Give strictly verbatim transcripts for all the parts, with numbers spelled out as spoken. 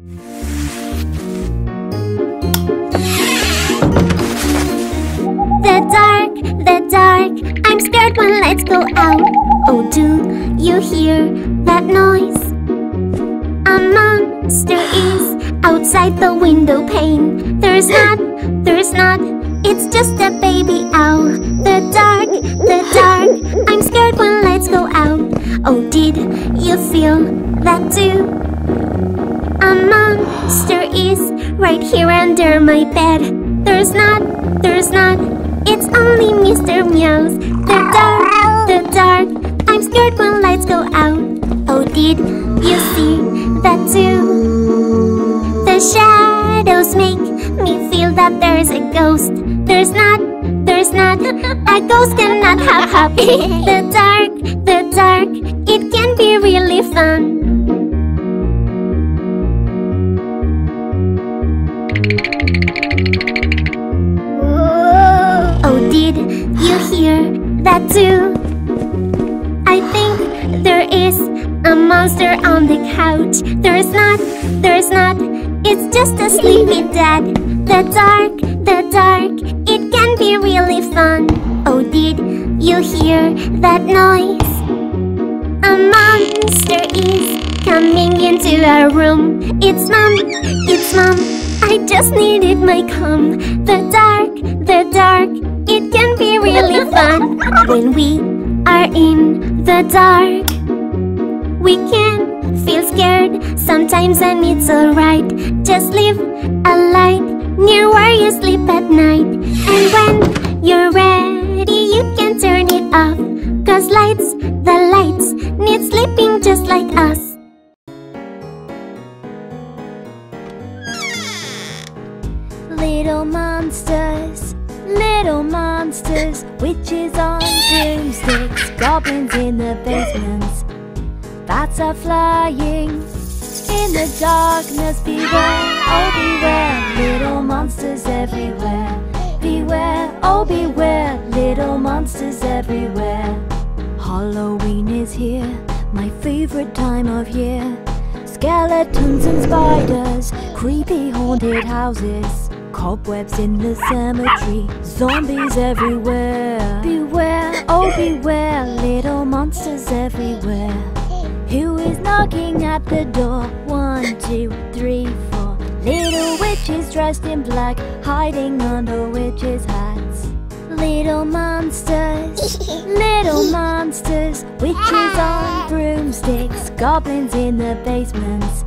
The dark, the dark, I'm scared when lights go out. Oh, do you hear that noise? A monster is outside the window pane. There's not, there's not, it's just a baby owl. The dark, the dark, I'm scared when lights go out. Oh, did you feel that too? A monster is right here under my bed. There's not, there's not, it's only Mister Meows. The dark, the dark, I'm scared when lights go out. Oh, did you see that too? The shadows make me feel that there's a ghost. There's not, there's not, a ghost cannot have happy. The dark, the dark, it can be really fun. Oh, did you hear that too? I think there is a monster on the couch. There's not, there's not, it's just a sleepy dad. The dark, the dark, it can be really fun. Oh, did you hear that noise? A monster is coming into our room. It's Mom, it's Mom, I just needed my cum. The dark, the dark, it can be really fun. When we are in the dark, we can feel scared sometimes, and it's alright. Just leave a light near where you sleep at night. And when you're ready, you can turn it off, 'cause lights, the lights, need sleeping just like us. Little monsters, little monsters, witches on broomsticks, goblins in the basements, bats are flying in the darkness. Beware, oh beware, little monsters everywhere. Beware, oh beware, little monsters everywhere. Halloween is here, my favorite time of year. Skeletons and spiders, creepy haunted houses, cobwebs in the cemetery, zombies everywhere. Beware, oh beware, little monsters everywhere. Who is knocking at the door? One, two, three, four. Little witches dressed in black, hiding under witches' hats. Little monsters, little monsters, witches on broomsticks, goblins in the basements,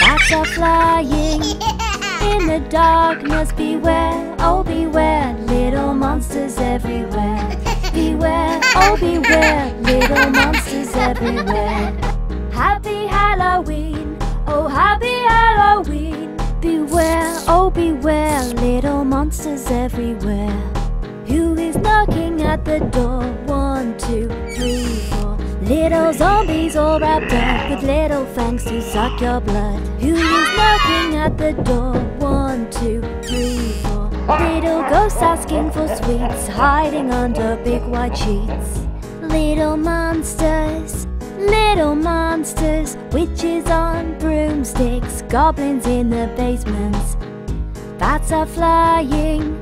bats are flying in the darkness. Beware, oh beware, little monsters everywhere. Beware, oh beware, little monsters everywhere. Happy Halloween, oh happy Halloween. Beware, oh beware, little monsters everywhere. Who is knocking at the door? One, two, three, four. Little zombies all wrapped up with little fangs to suck your blood. Who is knocking at the door? One, two, three, four. Little ghosts asking for sweets, hiding under big white sheets. Little monsters, little monsters, witches on broomsticks, goblins in the basements, bats are flying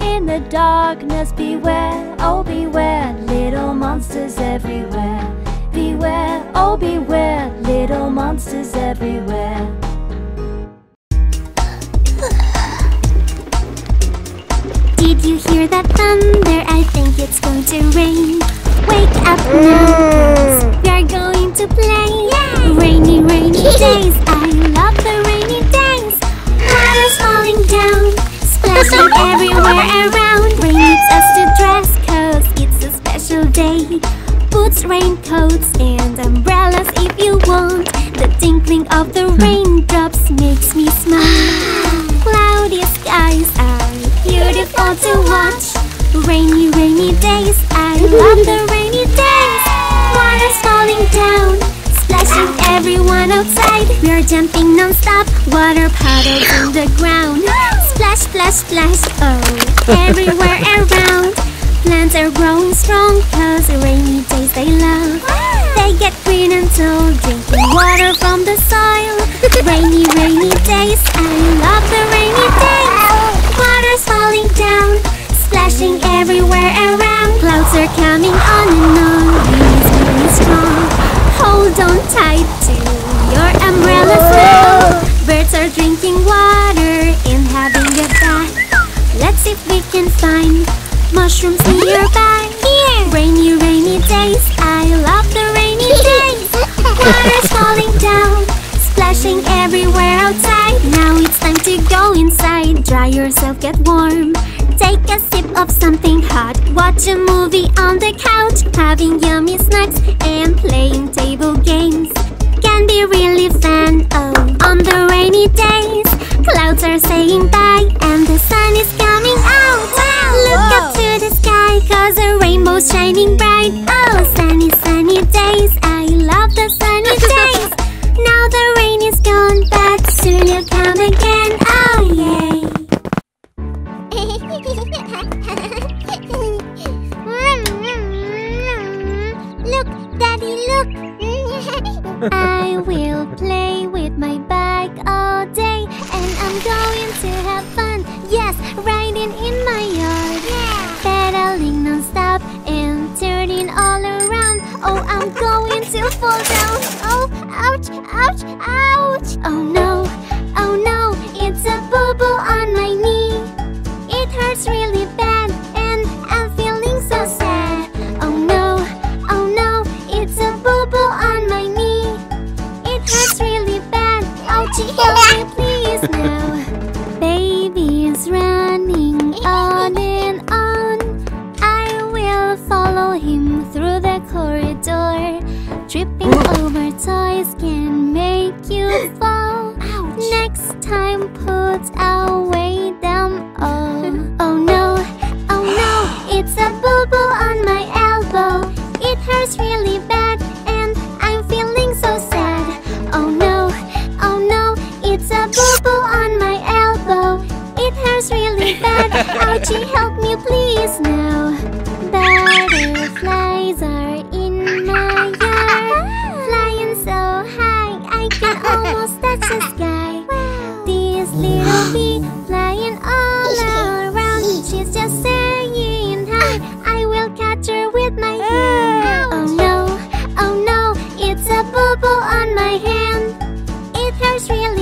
in the darkness. Beware, oh beware, little monsters everywhere. Beware, oh beware, little monsters everywhere. Did you hear that thunder? I think it's going to rain. Wake up now, we are going to play. Yay! Rainy, rainy days, I love the rainy days. Water's falling down, splashing everywhere around. Rain needs us to dress, 'cause it's a special day. Boots, raincoats, and umbrellas if you want. The tinkling of the raindrops makes me smile. Cloudy skies are beautiful to watch. Rainy, rainy days, I love the rainy days. Water's falling down, splashing everyone outside. We're jumping non-stop, water puddles on the ground. Splash, splash, splash, oh, everywhere around. Plants are growing strong, 'cause rainy days they love. They get green until drinking water from the soil. Rainy, rainy We're coming on and on, wind is really strong. Hold on tight to your umbrella now. Birds are drinking water and having a bath. Let's see if we can find mushrooms nearby. Rainy, rainy days, I love the rainy days. Water's falling down, splashing everywhere outside. Now it's time to go inside, dry yourself, get warm. Take a sip of something hot, watch a movie on the couch, having yummy snacks and playing table games can be really fun, oh, on the rainy days. Clouds are saying bye and the sun is coming out. Wow, look Whoa. up to the sky, cause a rainbow's shining bright. Oh, sunny, sunny days, I love the sunny days. Now the rain is gone, but soon it'll come again, oh yay. Look, Daddy, look. I will play with my bike all day, and I'm going to have fun. Yes, riding in my yard, yeah. Pedaling non-stop and turning all around. Oh, I'm going to fall down. Oh, ouch, ouch, ouch. Oh no, oh no, it's a boo-boo on my knee. It hurts really bad and I'm feeling so sad. Oh no, oh no, it's a boo-boo on my knee. It hurts really bad. Ouchie, help me please now. Baby is running on and on. I will follow him through the corridor. Tripping over toys can make you fall. Ouch. Next time put away them all. Oh no, oh no, it's a boo-boo on my elbow. It hurts really bad and I'm feeling so sad. Oh no, oh no, it's a boo-boo on my elbow. It hurts really bad. Ouchie, help me please now. Butterflies are in my yard, flying so high I can almost touch the sky. Wow. This little bee flying all around, she's just saying hi. I will catch her with my hand. Oh no, oh no, it's a boo-boo on my hand. It hurts really.